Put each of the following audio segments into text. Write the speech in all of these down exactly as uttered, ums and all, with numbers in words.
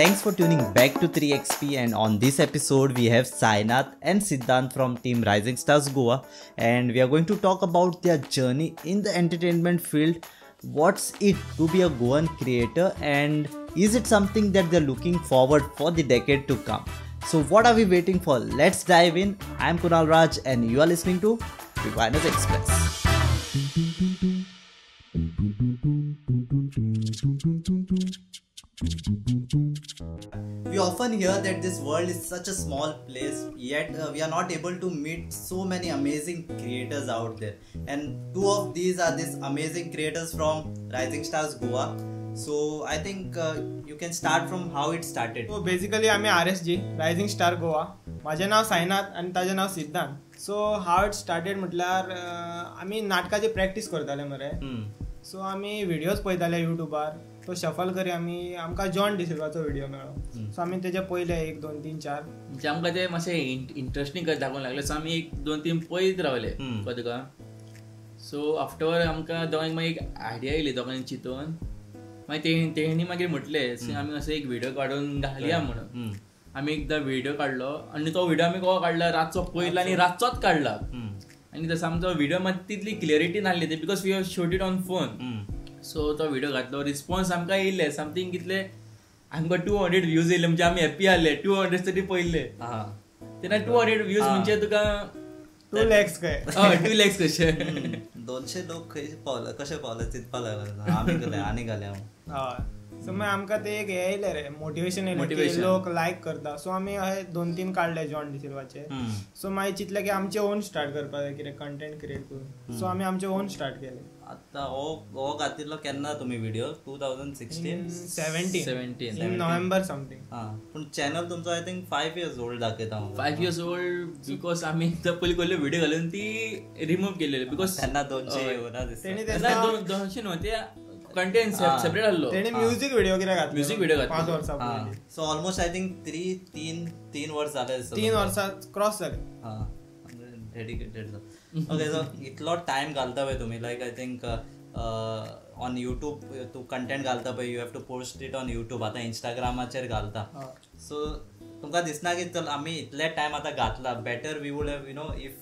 Thanks for tuning back to three X P, and on this episode we have Sainath and Sidhanth from team Rising Stars Goa, and we are going to talk about their journey in the entertainment field. What's it to be a Goan creator, and is it something that they're looking forward for the decade to come? So what are we waiting for? Let's dive in. I'm Kunal Raj and you are listening to three ViNERS Express. We often hear that this world is such a small place, yet uh, we are not able to meet so many amazing creators out there. And two of these are these amazing creators from Rising Stars Goa. So I think uh, you can start from how it started. So basically I am R S G, Rising Star Goa. My name is Sainath and my name is Sidhanth. So how it started, मतलब I mean नाटकाची practice करता ले मरे. So I mean videos पहले ले YouTube बार. तो shuffle करे आम्ही आमका जॉन डिसिल्वाचो व्हिडिओ मेळो. सो आम्ही त्याच्या पहिले एक दोन तीन चार जे आमका ते मासे इंटरेस्टिंग कर दाखोवंक लागले. सो आम्ही एक दोन तीन पळयत रावले कदका. सो आफ्टर आमका दोन एक आयडिया आयली दोगांनी चिंतून मागीर ते तेणी मागीर म्हटले आम्ही असो एक व्हिडिओ काढून घालया म्हणून. आम्ही एकदा व्हिडिओ काढलो आणि तो व्हिडिओ आम्ही कोण काढला रातचो पळयला आणि रातचोच काढला. आणि तसं आमचो व्हिडिओ मात तितली क्लियरिटी नासली ते because we have shoot it on phone. So तो व्हिडिओ घातलो रिस्पॉन्स आमकां येयले समथींग कितले आमकां टू हंड्रेड व्यूज येयले म्हणजे आमी हॅप्पी आसले. टू हंड्रेड तरी पळयले तेन्ना टू हंड्रेड व्यूज म्हणजे तुका टू लॅक्स काय हय टू लॅक्स कशे दोनशे लोक खंय पावला कशें पावला चिंतपाक लागला आमी गेले आनी घाले हांव हय. सो मागीर आमकां ते एक हें येयलें रे मोटिवेशन येयलें लोक लायक करता. सो आमी अशे दोन तीन काडले जॉन डिसिल्वाचे. सो मागीर चिंतलें की आमचे ओन स्टार्ट करपाक जाय कितें कंटेंट क्रिएट करून. सो आमी आमचे ओन स्टार्ट केले. आता ओ ओ घातिल्लो केन्ना तुम्ही video two thousand sixteen seventeen in November something. हां पण चॅनल तुमचा I think five years old दाखयता. फायव्ह इयर्स ओल्ड बिकॉज आम्ही एकदा पहिले कोल्हे व्हिडिओ घालून ती रिमूव्ह केलेली बिकॉज त्यांना दोनशे एवढा दिसते त्यांना दोनशे नव्हते कंटेंट सेपरेट आलो त्यांनी म्युझिक व्हिडिओ किरा घातला म्युझिक व्हिडिओ घातला पाच वर्षापूर्वी. So almost I think three तीन तीन वर्ष झाले तीन वर्षा क्रॉस झाले. हां डेडिकेटेड. Okay, so इतलो टाइम घालता पळय तुम्ही like I think on YouTube तू कंटेंट घालता पळय you have to post it on YouTube. आतां इंस्टाग्रामाचेर घालता. सो तुमकां दिसना की चल आमी इतले टायम आतां घातला better we would have you know if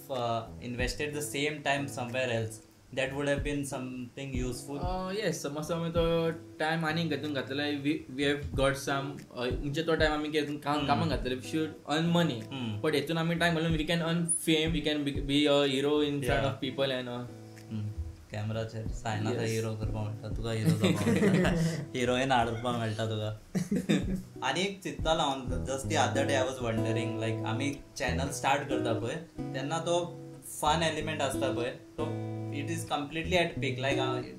invested the same time somewhere else that would have been something useful. Yes समज आमी तो टायम आनी घेतून घातलेलो वी हॅव गॉट सम म्हणजे तो टायम आमी घेतून काम कामाक घातलेलो we should earn money but हेतून आमी टायम घालून we can earn fame we can be a hero in front of people and all. कॅमेराचेर सायनाचा हिरो करपाक मेळटा तुका हिरो हिरोईन हाडपाक मेळटा तुका. आनी एक चिंततालो हांव just the other day I was wondering like आमी चॅनल स्टार्ट करता पळय तेन्ना तो फन एलिमेंट आसता पळय तो it is completely at peak like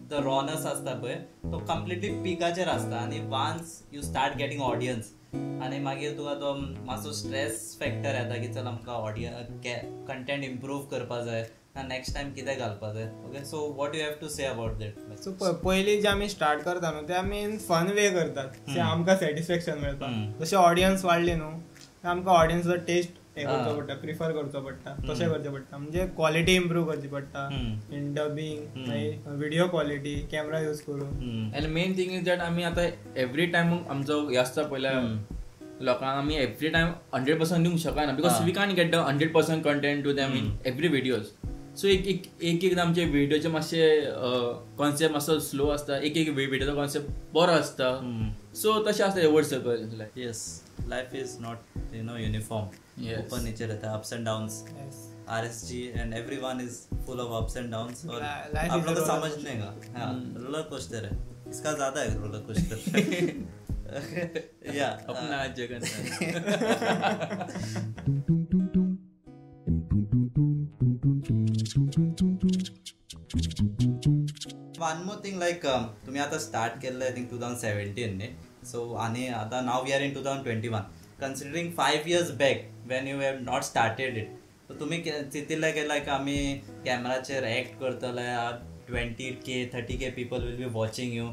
the रॉनस आसता पळय तो कम्प्लिटली पिकाचेर आसता. आनी once you start getting audience आनी मागीर तुका तो मातसो स्ट्रेस फॅक्टर येता की चल आमकां ऑडियन्स कंटेंट इम्प्रूव करपा जाय नेक्स्ट टायम कितें घालपा जाय. Okay so what you have to say about that. So पयलीं जे आमी स्टार्ट करता न्हू ते आमी फन वे करतात जे आमकां सॅटिस्फॅक्शन मेळटा. जशें ऑडियन्स वाडली न्हू आमकां ऑडियन्सचो टेस्ट करचो पडटा प्रिफर करचो पडटा तशें करचें पडटा म्हणजे क्वॉलिटी इम्प्रूव करची पडटा इन डबिंग मागीर व्हिडिओ क्वॉलिटी कॅमेरा यूज करून. And main thing is that आमी आतां एवरी टायम आमचो हे आसता पयल्या लोकांक आमी एवरी टायम हंड्रेड पर्संट दिवंक शकना because we can't get the hundred percent content to them in every videos. So एक एक एक एकदां आमचे व्हिडिओचे मातशे कॉन्सेप्ट मातसो स्लो आसता एक एक व्हिडिओचो कॉन्सेप्ट बरो आसता. सो तशें आसता एवढ सकल. Yes life is not you know uniform. Yes. Open nature रहता है, ups and downs. Yes. R S G and everyone is full of ups and downs. और आप लोग तो समझ लेगा. हाँ, roller coaster है. इसका ज़्यादा है roller coaster. या. अपना Jagan. One more thing like um, तुम्ही आता start केलं I think twenty seventeen ने. So आने आता now we are in twenty twenty-one. Considering five years back when you have not started it, so तुम्ही चितिल्ले की लायक आमी कॅमेराचेर एक्ट करतले twenty K thirty K people will be watching you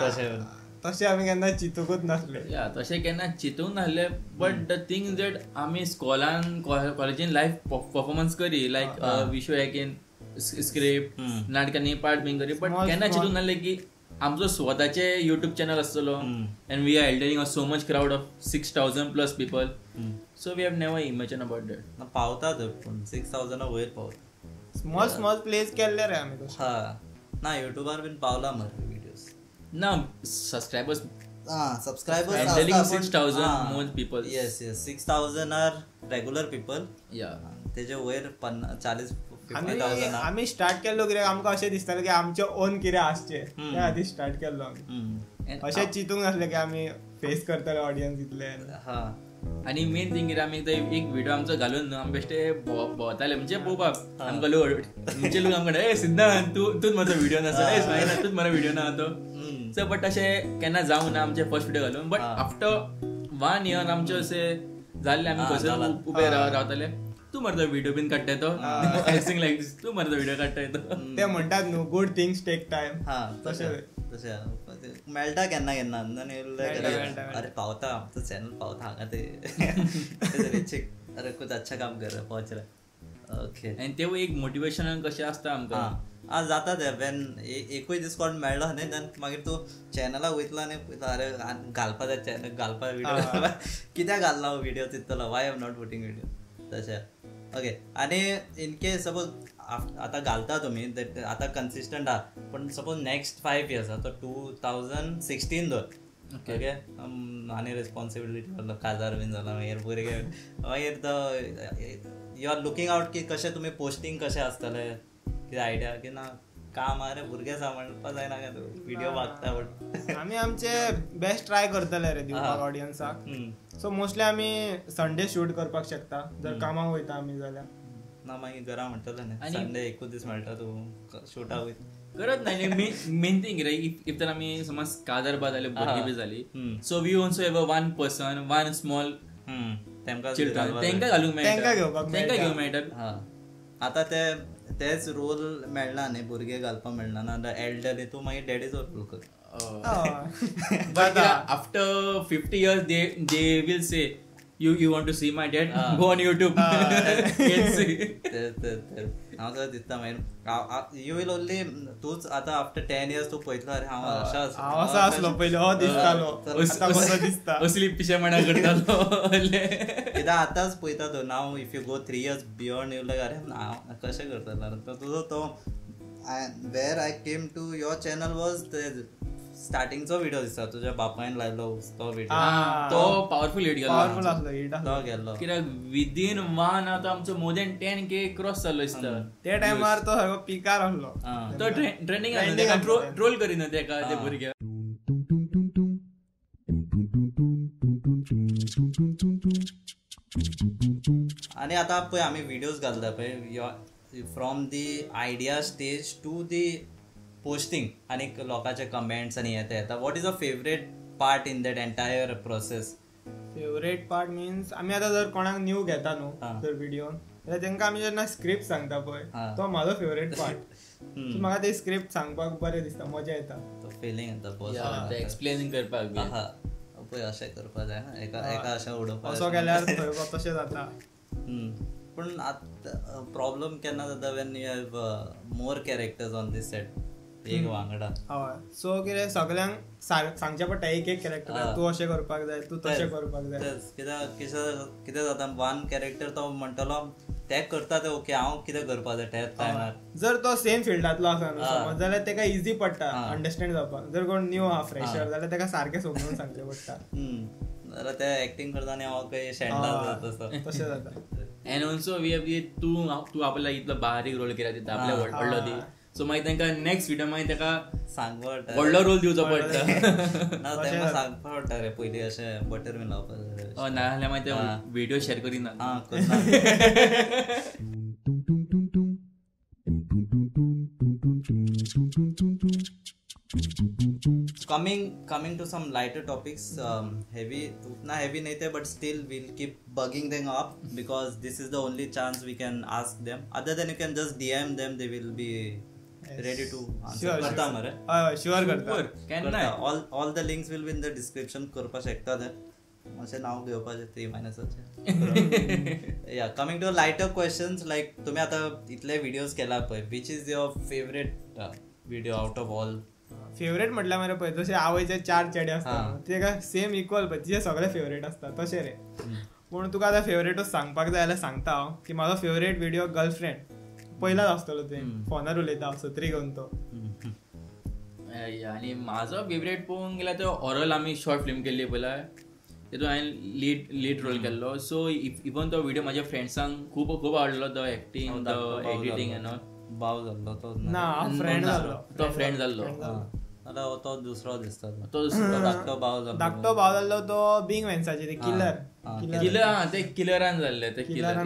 तशें तशें आमी केन्ना चिंतूंकच नासले. या तशें केन्ना चिंतूंक नासले but the thing is that आमी स्कॉलान कॉलेजीन लायफ पर्फॉर्मन्स करी लायक विशू हॅक इन स्क्रिप्ट नाटकांनी पार्ट बीन करी बट केन्ना चिंतूंक नासले की आमचो स्वताचे YouTube चॅनल असलो एंड वी आर एल्डरिंग a so much crowd of six thousand plus people so we have never imagine about that ना पावता तर पण सिक्स थाउजंड वयर पावता स्मॉल स्मॉल प्लेस केल्ले रे आम्ही तो हा ना YouTubeवर पण पावला मरे व्हिडिओस ना सबस्क्राइबर्स हा सबस्क्राइबर्स एल्डरिंग six thousand most people yes yes six thousand are regular people या तेजे वयर फोर्टी आम्ही स्टार्ट केलो किरे आमकां अशें दिसतालें की आमचे ओन किरे आसचे ते आधी स्टार्ट केल्लो आम्ही अशें चितूंक नासलें की आम्ही फेस करतले ऑडियन्स इतले हा आणि मेन थिंग किरे आम्ही एक व्हिडिओ आमचो घालून न्हू आमी बेश्टे भोंवताले म्हणजे पोवपाक आमकां लोक म्हणजे लोक आमकां ए सिद्धांत तूं तूंच म्हजो व्हिडिओ नासलो ए सायनाथ तूंच म्हजो व्हिडिओ ना तो सो बट अशें केन्ना जावं ना आमचे फर्स्ट व्हिडिओ घालून बट आफ्टर वन इयर आमचे अशें जाल्ले आमी कसो उबे रावताले तू मरता व्हिडिओ बिन काढताय तो एक्टिंग लाईक दिस तू मरता व्हिडिओ काढताय तो ते म्हणतात no good things take time हा तसे तसे मेलटा केन्ना केन्ना अरे पावता आमचा चॅनल पावता हांगा ते चेक अरे खूप अच्छा काम कर पोहोचला ओके आणि तेव एक मोटिवेशन कशें आसता आमकां आज जाता ते वेन एकूय दीस कोण मेळ्ळो न्ही देन मागीर तूं चॅनलाक वयतलो आनी अरे घालपाचो चॅनल घालपा व्हिडिओ कित्याक घालना हो व्हिडिओ तितलो why I am not putting video तशें ओके आणि इन केस सपोज आता घालता तुम्ही आता कन्सिस्टंट आहात पण सपोज नेक्स्ट फायव्ह इयर्स आता टू थाउजंड सिक्स्टीन धर ओके आणि रिस्पॉन्सिबिलिटी झाला काजार बीन झाला मागीर भुरगे मागीर यू आर लुकिंग आउट की कशें तुम्ही पोस्टिंग कशें आसतले कितें आयडिया की ना काम आरे भुरगे सांबाळपा जायना काय तूं व्हिडिओ वागता बट आमी आमचे बेस्ट ट्राय करतले रे दिवपाक ऑडियन्साक सो मोस्टली आमी संडे शूट करपाक शकता जर कामाक वयता आमी जाल्यार ना मागीर घरा म्हणटले न्ही संडे एकूच दीस मेळटा तूं शूटा वयता करत नाही मी मेन थिंग रे इफ तर आमी समज काजार बाद जाले भुरगीं बी जाली so we also have a one person one small तेंकां तेंकां घालूंक मेळटा तेंकां घेवंक मेळटा आता ते तेच रोल मेळना न्ही भुरगे घालपा मेळना ना एल्डर तू मागीर डॅडीचो रोल कर after fifty years they they will say you you want to see my dad go on YouTube हांव सर दिसता मागीर यू वील ओन्ली तूच आता आफ्टर टेन इयर्स तू पळयतलो अरे हांव हांव असो आसलो पयलो हो दिसतालो असली पिशेपणां करतालो कित्याक आतांच पळयता तो now if you go three years beyond येवला अरे हांव कशें करतलो तुजो तो where I came to your channel was स्टार्टिंगचो व्हिडिओ दिसता तुझ्या बापायन लायलो तो व्हिडिओ तो पावरफुल हिट गेलो पावरफुल आसलो हिट तो गेलो कित्याक विदीन वन आतां आमचो more than ten K cross जाल्लो दिसता त्या टायमार तो सारको पिकार आसलो तो ट्रेंडिंग आसलो ट्रोल करिना तेका ते भुरगे आनी आतां पळय आमी व्हिडिओज घालता पळय from the idea stage to the posting आणि लोकांचे कमेंट्स आणि येता येता what is a favourite part in that entire process favourite part means आम्ही आता जर कोणाक न्यू घेता न्हू जर व्हिडिओ जाल्यार तेंकां आमी जेन्ना स्क्रिप्ट सांगता पळय तो म्हाजो फेवरेट पार्ट म्हाका ते स्क्रिप्ट सांगपाक बरें दिसता मजा येता तो फिलिंग येता ते एक्सप्लेनिंग करपाक पळय अशें करपाक जाय ना एका एका अशें उडोवपाक असो केल्यार तशें जाता पूण आतां प्रॉब्लम केन्ना जाता when you have more characters on this set एक वांगडा हय सो कितें सगळ्यांक सांगचें पडटा एक एक कॅरेक्टर तूं अशें करपाक जाय तूं तशें करपाक जाय कित्याक कितें जाता वन कॅरेक्टर तो म्हणटलो टॅग करता ते ओके हांव कितें करपाक जाय त्या टायमार जर तो सेम फिल्डांतलो आसा न्हू समज जाल्यार ताका इजी पडटा अंडरस्टँड जावपाक जर कोण न्यू आसा फ्रेशर जाल्यार ताका सारकें समजून सांगचें पडटा जाल्यार ते एक्टींग करता आनी हांव खंय शेंडला तशें जाता एंड ऑल्सो वी हॅव तूं तूं आपल्याला इतलो बारीक रोल केला दिता आपल्या व्हडलो दी सो मागीर तांकां नेक्स्ट व्हिडिओ मागीर ताका सांगपा पडटा व्हडलो रोल दिवचो पडटा ना तांकां सांगपा पडटा रे पयलीं अशें बटर बीन लावपा हय नाजाल्यार मागीर ते व्हिडिओ शेअर करिना हां करना coming coming to some lighter topics heavy उतना हेवी नहीं थे but still will keep bugging them up because this is the only chance we can ask them other than you can just D M them they will be ready to answer करता मरे हां sure करता can ना all all the links will be in the description करपा शकता ते असे नाव घेवपाचे थ्री मायनस असे या coming to lighter questions like तुम्ही आता इतले व्हिडिओज केला पण which is your favorite video out of all favourite म्हटल्यार मरे पळय जशे आवयचे चार चेडे असतात ते का सेम इक्वल पण तिचे सगळे फेवरेट असतात तसे रे. पण तुका आता फेवरेटच सांगपाक जाय जाल्यार सांगता हांव की म्हाजो फेवरेट व्हिडिओ गर्लफ्रेंड पहिलाच आसतलो ते फोनार उलयता सत्री घेवन तो. आणि माझा फेवरेट पळोवंक गेल्यार तो ऑरल आम्ही शॉर्ट फिल्म केल्ली पळय तितून हांवें लीड लीड रोल केल्लो सो इवन तो व्हिडिओ म्हाज्या फ्रेंड्सांक खूब खूब आवडलो तो एक्टिंग एडिटींग एन ऑल भाव झाला तो ना फ्रेंड झाला तो फ्रेंड झाला आता तो दुसरा दिसता तो दुसरा धाकटो भाव झाला धाकटो भाव झाला तो बीइंग वेन्साचे ते किलर किलर हा ते किलरान झाले ते किलर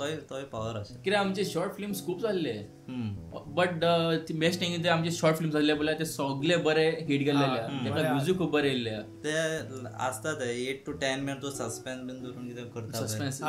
तोय तोय पावर असे की आमचे शॉर्ट फिल्म्स खूप झाले but the best thing is आमचे शॉर्ट फिल्म्स झाले बोला ते सगळे बरे हिट गेलेले त्याचा म्युझिक खूप बरे येले ते असतात आठ टू दहा मिनिट तो सस्पेन्स बिन धरून किती करता सस्पेन्स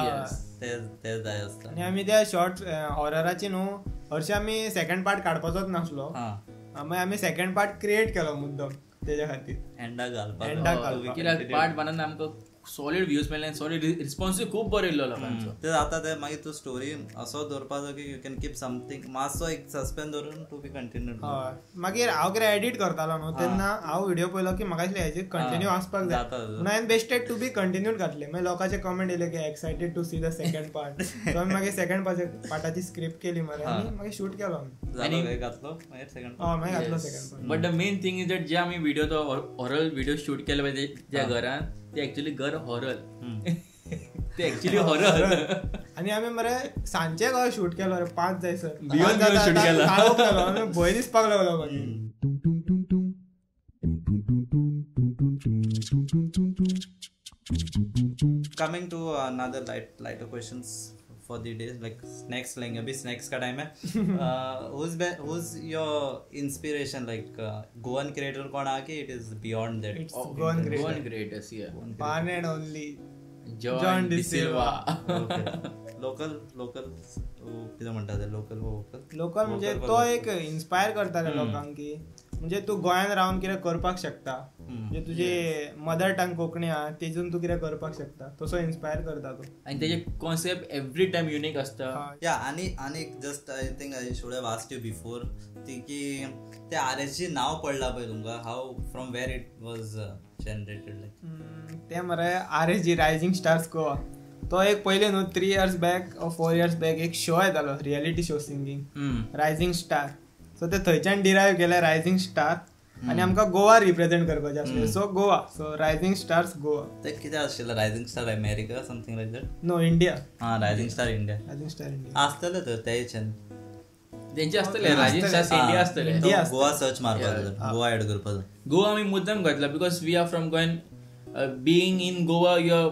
ते ते जाय असता आणि आम्ही त्या शॉर्ट हॉरराचे नो हरशी आम्ही सेकंड पार्ट काढपाचोच नासलो आम्ही आम्ही सेकंड पार्ट क्रिएट केलो मुद्दा त्याच्या खातीर एंडा घालपा एंडा घालपा की पार्ट बनन आमको सॉलिड व्ह्यूज मेळ्ळे सॉलिड रिस्पॉन्स खूप बरो येयलो लोकांचो ते आता ते मागीर तूं स्टोरी असो दवरपाचो की यू कॅन कीप समथींग मातसो एक सस्पेन्स दवरून टू बी कंटिन्यू हय मागीर हांव कितें एडिट करतालो न्हू तेन्ना हांव व्हिडिओ पळयलो की म्हाका दिसलें हेजे कंटिन्यू आसपाक जाय म्हणून हांवें बेस्टेड टू बी कंटिन्यूड घातलें मागीर लोकांचे कमेंट येयले की excited to see the second part so हांवें मागीर सेकंड पार्टाची स्क्रिप्ट केली मरे आनी मागीर शूट केलो आमी घातलो मागीर सेकंड पार्ट हय मागीर घातलो second part but the main thing is that जे आमी व्हिडिओ तो हॉरर व्हिडिओ शूट केलो पळय त्या घरान ते एक्चुअली घर हॉरर ते एक्चुअली हॉरर आणि आम्ही मरे सांचे घर शूट केलं रे पाच जायसर बियॉन घर शूट केलं काळो केलं आम्ही भय दिसपाक लागलो मागे टुम टुम टुम टुम टुम टुम टुम टुम टुम टुम coming to another light light questions for the days like snacks like abhi snacks ka time hai uh, who's be, who's your inspiration like uh, Goan creator kon aake it is beyond that it's oh, Goan creator Goan creator yeah one and only John, John De Silva, Silva. okay. local local wo kida म्हणतात local wo local म्हणजे तो एक inspire करता रे लोकांकी म्हणजे तू गोंयांत राहून कितें करपाक शकता म्हणजे तुझे मदर टंग कोंकणी आहा तेतून तू कितें करपाक शकता तसो इन्स्पायर करता तो आनी तेजे कॉन्सेप्ट एवरी टायम युनिक आसता या आनी आनी just I think I should have asked you before ती की ते आरएसची नांव पडला पळय तुमकां हाव from where it was generated like ते मरे आरएसजी रायझिंग स्टार्स गोवा तो एक पहिले न्हू three years back or four years back एक शो येतालो reality show singing rising star so ते थंयच्यान डिरायव्ह केले रायझिंग स्टार आणि आमकां गोवा रिप्रेझेंट करपाचे आसले so Goa so rising stars Goa ते कितें आशिल्लें rising star America something like that no India हां rising star India rising star India आसतलें तर तेच्यान तेंचे आसतलें रायझिंग स्टार इंडिया आसतलें गोवा सर्च मारपाचो गोवा एड करपाचो गोवा आमी मुद्दम घातला because we are from Goan being in Goa you are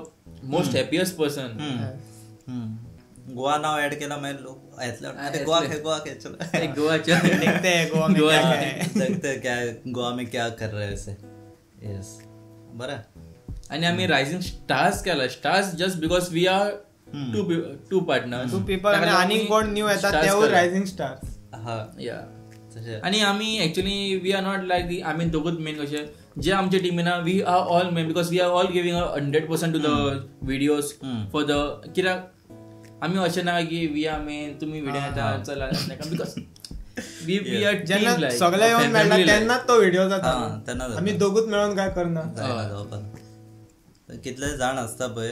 most happiest person Goa नाव एड केला मागीर लोक येतलो अरे गोवा हे गोवा हे चलो अरे गोवा चलो देखते हैं गोवा में क्या है देखते क्या गोवा में क्या कर रहे वैसे यस बरा आणि आम्ही रायझिंग स्टार्स केला stars just because we are two two partners two people आणि कोण न्यू येतात ते रायझिंग स्टार्स हां या आणि आम्ही actually we are not like आम्ही दोघंच मेन कसे जे आमच्या टीमीन we are all main because we are all giving hundred percent to the videos for the कित्याक आम्ही असे ना की वी आम्ही तुम्ही व्हिडिओ येता चला बिकॉज वी वी आर जेन्ना सगळे येऊन मेळटा तेन्नाच तो व्हिडिओ जाता आम्ही दोगूच मेळून काय करणार कितले जाण असता पळय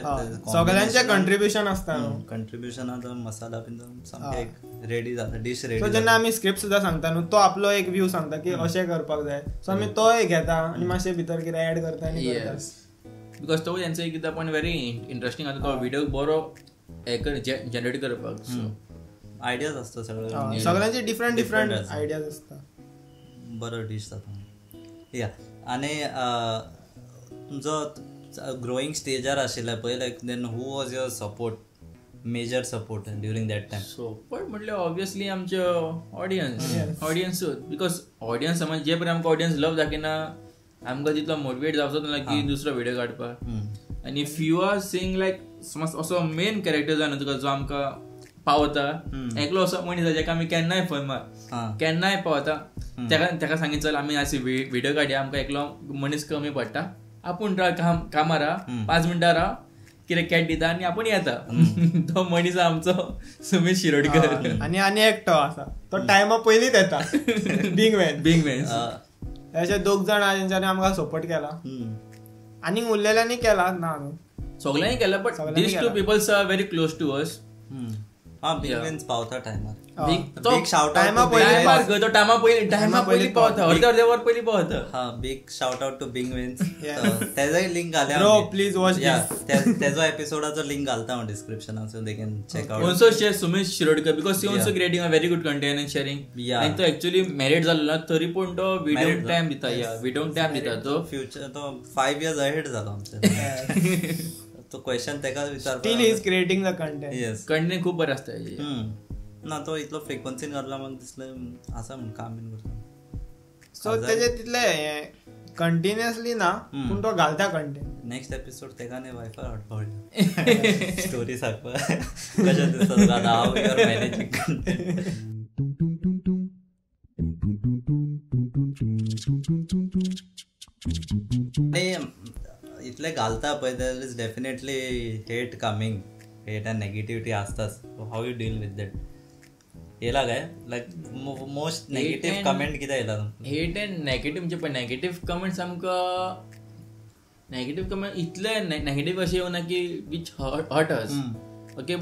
सगळ्यांचे कंट्रिब्युशन असता कंट्रिब्युशन आता मसाला बीन सामके एक रेडी जाता डिश रेडी सो जेन्ना आम्ही स्क्रिप्ट सुद्धा सांगता न्हू तो आपलो एक व्ह्यू सांगता की अशें करपाक जाय सो आम्ही तो एक घेता आनी मातशें भितर कितें एड करता आनी करता बिकॉज तो तेंचो एक कितें पण व्हेरी इंट्रस्टिंग आसा तो व्हिडिओ बरो एकर जनरेट करपाक आयडियाज असता सगळ्या सगळ्यांचे डिफरंट डिफरंट आयडियाज असता बरो डिश जाता या आनी तुमचो ग्रोइंग स्टेजार आशिल्लो पळय like then who was your support major support during that time support म्हटल्यार ऑब्वियसली आमचे ऑडियन्स ऑडियन्सूच बिकॉज ऑडियन्स समज जे पळय आमकां ऑडियन्स लव दाखयना आमकां तितलो मोटिवेट जावचो ना की दुसरो व्हिडिओ काडपाक आनी if you are seeing like समज असो मेन कॅरेक्टर जाय न्हू तुका जो आमकां पावता एकलो असो मनीस आसा जाका आमी केन्नाय फोन मार केन्नाय पावता तेका तेका सांगीत चल आमी आज व्हिडिओ काडया आमकां एकलो मनीस कमी पडटा आपूण काम कामार राहा पांच मिनटां राहा कितें कॅट दिता आनी आपूण येता तो मनीस आमचो सुमित शिरोडकर आनी आनी एकटो आसा तो टायमा पयलींच येता बीइंग वेन्स बीइंग वेन्स अशे दोग जाण जेंच्यानी आमकां सपोर्ट केला आणि उरलेल्यांनी केला ना आम्ही सगळ्यांनी केला but these two peoples are very close to us हां बिग वेन्स पावता टाइमार बिग बिग शाउट आउट टाइमा पहिले मार गयो तो टाइमा पहिले टाइमा पहिले पावता अर्ध अर्ध वर पहिले पावता हां big shout out to big wins त्याचा लिंक घाला ब्रो प्लीज वॉच दिस त्याचा एपिसोडाचा लिंक घालता हांव डिस्क्रिप्शनान so they can check out also share Sumit Shirodkar because he also creating a very good content and sharing आणि तो एक्चुअली मॅरिड झालेला तरी पण तो व्हिडिओ टाइम देता या व्हिडिओ टाइम देता तो फ्युचर तो पाच इयर्स अहेड झाला आमचा तो क्वेश्चन तेका विचार still is creating the content yes content खूप बरं असतं हे ना तो इतलो फ्रिक्वेन्सी करला मग दिसले असा म्हण काम बिन करतो सो त्याचे तितले कंटिन्यूअसली ना पण तो घालता कंटेंट नेक्स्ट एपिसोड तेका ने वायफाय हॉटस्पॉट स्टोरी सारखं कशा दिसतात दादा हाऊ युअर मॅनेजिंग कंटेंट इतले घालता पण there is definitely hate coming hate and negativity असतास how you deal with that येला काय लाइक मोस्ट नेगेटिव्ह कमेंट किती येला हेट एंड नेगेटिव्ह म्हणजे पण नेगेटिव्ह कमेंट सामका नेगेटिव्ह कमेंट इतले नेगेटिव्ह असे येवना की which hurt us okay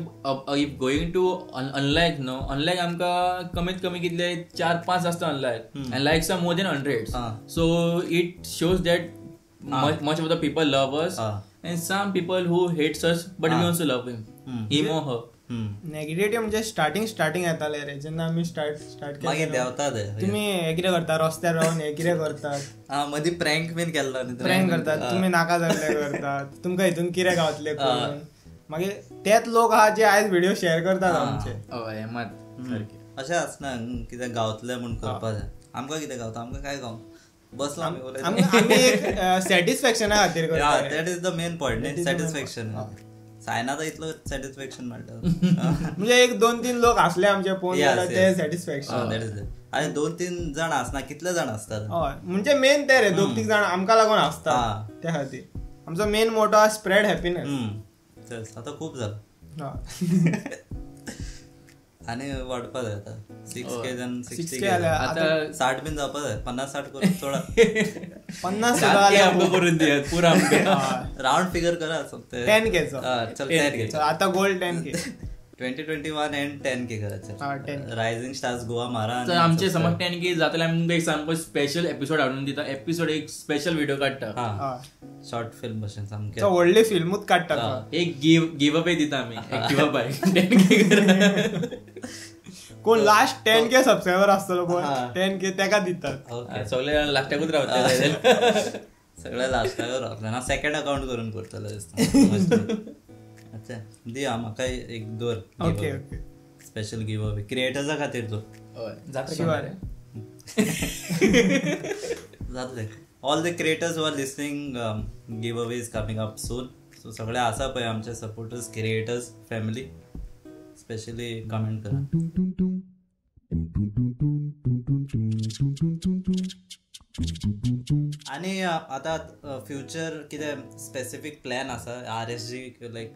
if going to unlike no unlike आमका कमीत कमी कितले चार पाच असता unlike and likes are more than hundred so it shows that Much, much of the people love us uh. and some people who hates us but uh. we also love him mm. him or her negativity म्हणजे starting starting येताले रे जेन्ना आम्ही start start केले मागे देवता दे तुम्ही हे किरे करता रस्त्यार राहून हे किरे करतात हां मधी प्रँक बीन केल्ला नी प्रँक करतात तुम्ही नाका झाले करतात तुमका हितून किरे गावतले करून मागे तेच लोक हा जे आज व्हिडिओ शेअर करतात आमचे होय मत सारखे असे असना किदा गावतले म्हणून करपा जाय आमका किदा गावता आमका काय गाव बसला आम्ही आम्ही एक सॅटिस्फॅक्शन खातीर करता that is the main point satisfaction सायनाचा इतलो सॅटिस्फॅक्शन म्हणटा म्हणजे एक दोन तीन लोक असले आमचे फोन झाला ते सॅटिस्फॅक्शन दॅट इज आणि दोन तीन जण असना कितले जण असतात हय म्हणजे मेन ते रे दोन तीन जण आमकां लागून आसता त्या खातीर आमचो मेन मोटो स्प्रेड हॅपीनेस चल आता खूप झालं आणि वाढपा जाय आता सिक्स के जन सिक्स्टी के आता साठ बीन जावपा जाय पन्नास साठ करून थोडा पन्नास करून दिया पुरा राऊंड फिगर करा टेन के चल टेन के आता gold ten K twenty twenty one and ten K करायचं रायझिंग स्टार्स गोवा मारा तर आमचे समज टेन के जातले आमकां एक सामको स्पेशल एपिसोड हाडून दिता एपिसोड एक स्पेशल व्हिडिओ काडटा हां शॉर्ट फिल्म भशेन सामके तो व्हडली फिल्मूच काडटा एक गिव गिव अवे दिता आमी एक गिव अवे टेन के करा कोण लास्ट टेन के सबस्क्रायबर असतलो कोण टेन के तेका दितात सगळे लास्टाकूच रावतले सगळे लास्टाकूच रावतले ना सेकंड अकाउंट करून करतले दिसता अच्छा दिया माका एक दोर okay okay special give away creators खातीर तो हय जाता शिवाय जातले all the creators who are listening giveaways coming up soon so सगळे आसा पय आमचे supporters creators family specially comment करा आणि आता फ्युचर किदे स्पेसिफिक प्लॅन आसा आरएसजी लाइक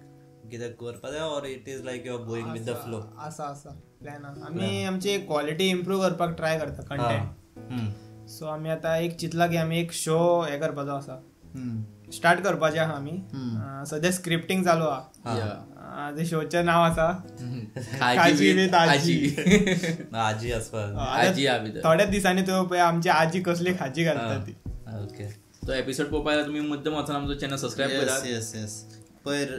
किदर करपा जाय और it is like you are going with the flow आसा आसा प्लॅन आमी आमची क्वालिटी इंप्रूव करपाक ट्राय करता कंटेंट सो आमी आतां एक चिंतला की आमी एक शो हे करपाचो आसा स्टार्ट करपाचे आहा आमी सद्या स्क्रिप्टिंग चालू आहा जे शोचें नांव आसा आजी विथ आजी आजी आसपा आजी आ भितर थोड्या दिसांनी तो पळय आमची आजी कसली खाजी घालता ती ओके तो एपिसोड पळोवपाक जाय तुमी मुद्दम वचून आमचो चॅनल सबस्क्रायब करात येस येस पर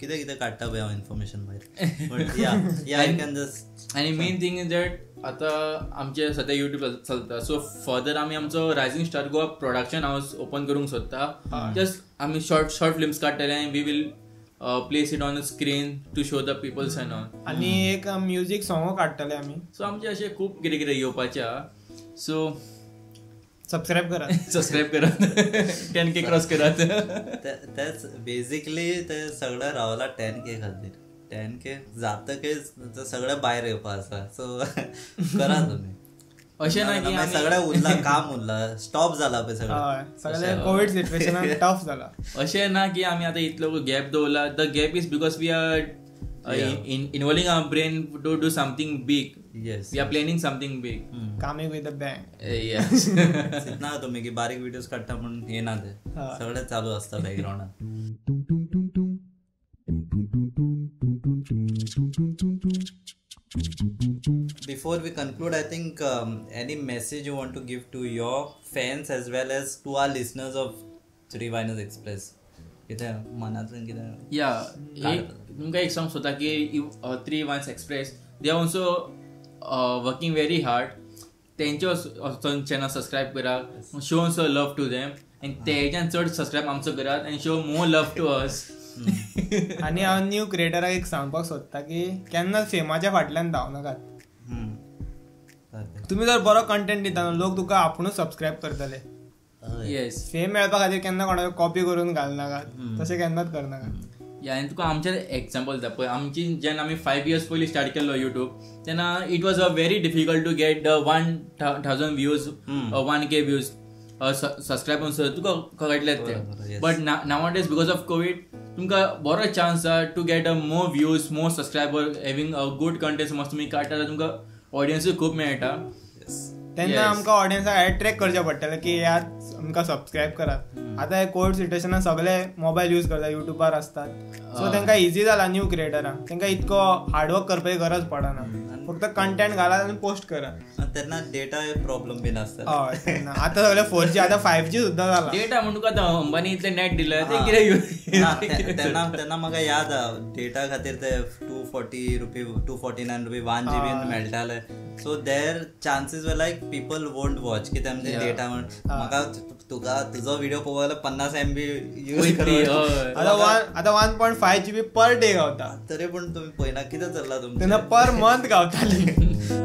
कितें कितें काडटा पळय हांव इन्फॉर्मेशन भायर आनी मेन थींग इज दॅट आतां आमचे सद्या युट्यूब चलता सो फर्दर आमी आमचो rising star Goa production house open करूंक सोदता जस्ट आमी शॉर्ट शॉर्ट फिल्म्स काडटले आनी we will place it on a screen to show the peoples and all आनी एक म्युजीक सॉंगो काडटले आमी सो आमचे अशें खूब कितें कितें येवपाचें आसा सो सबस्क्राइब करा सबस्क्राइब करा टेन के क्रॉस करा दैट्स बेसिकली ते सगळं रावला टेन के खातीर टेन के जातकच ते सगळं भायर येवपा आसा सो करा तुम्ही अशें ना की आमी सगळं उरला काम उरला स्टॉप जाला पे सगळं हय सगळं कोविड सिच्युएशनान टफ जाला अशें ना की आमी आतां इतलो गॅप दवरला the gap is because we are involving our brain to do something big Yes. We yes. are planning something big. Mm. Coming with a bang. Uh, yeah. इतना तो मेरे बारीक videos करता मन ये ना थे। सबड़ा चालू हस्ता background ना। Before we conclude, I think um, any message you want to give to your fans as well as to our listeners of three viners Express. Yeah, तुमका एक समझ होता कि three viners Express they are also uh, working very hard. त्यांचे channel subscribe करा, show some love to them and तेजान चढ subscribe आमचो करा and show more love to us. आणि हांव न्यू क्रिएटराक एक सांगपाक सोदता की केन्ना फेमाच्या फाटल्यान धांवनाकात. तुम्ही जर बरो कंटेंट दिता लोक तुका आपुणूच सबस्क्राइब करतले. येस, फेम मेळपा खातीर केन्ना कोणाक कॉपी करून घालनाकात, तशें केन्नाच करनाकात. या आणि तुका आमचे एक्झाम्पल दा पळय, आमची जेन्ना आमी फायव्ह इयर्स पयलीं स्टार्ट केल्लो यूट्यूब तेन्ना it was a very difficult to get one thousand views one K views subscribe तुका कळटलें तें. But nowadays because of covid तुमकां बरो चान्स आसा to get a more views more subscriber having a good content समज तुमी काडटा जाल्यार तुमकां ऑडियन्सूय खूब मेळटा. तेन्ना आमकां ऑडियन्साक एट्रॅक्ट करचें पडटलें की ह्याच आमकां सबस्क्रायब करात. आतां हे कोविड सिट्युएशनान सगळे मोबायल यूज करता, युट्यूबार असतात, सो तांकां इजी जाला न्यू क्रिएटरांक. तांकां इतको हार्डवर्क करपाची गरज पडना, फक्त कंटेंट घालात आनी पोस्ट करात. तेन्ना डेटा प्रॉब्लम बी नासता. हय, आतां सगळे फोर जी आतां फायव्ह जी सुद्दां जाला. डेटा म्हणून तुका आतां अंबानी इतलें नेट दिलें तें कितें. तेन्ना तेन्ना म्हाका याद आसा डेटा खातीर ते two forty rupee two forty nine rupee one G बीन मेळटाले. सो देर चान्सीस वर लायक पीपल वोंट वॉच कित्याक आमचे डेटा म्हण म्हाका तुका तुजो व्हिडियो पळोवपाक जाल्यार पन्नास एम बी यूज करता. One point five G B per day गावता. तरी पूण तुमी पळयना कितें चल्ला तुमचें. तेन्ना पर मंथ गावताली.